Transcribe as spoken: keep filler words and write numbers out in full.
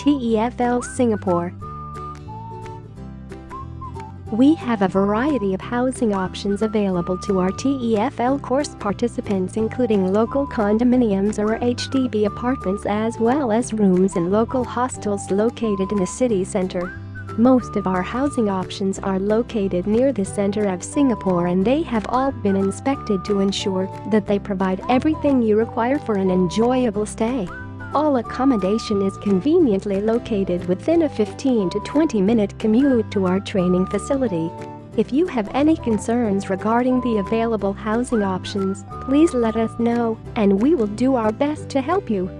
T E F L Singapore. We have a variety of housing options available to our T E F L course participants, including local condominiums or H D B apartments, as well as rooms in local hostels located in the city centre. Most of our housing options are located near the centre of Singapore, and they have all been inspected to ensure that they provide everything you require for an enjoyable stay. All accommodation is conveniently located within a fifteen to twenty minute commute to our training facility. If you have any concerns regarding the available housing options, please let us know, and we will do our best to help you.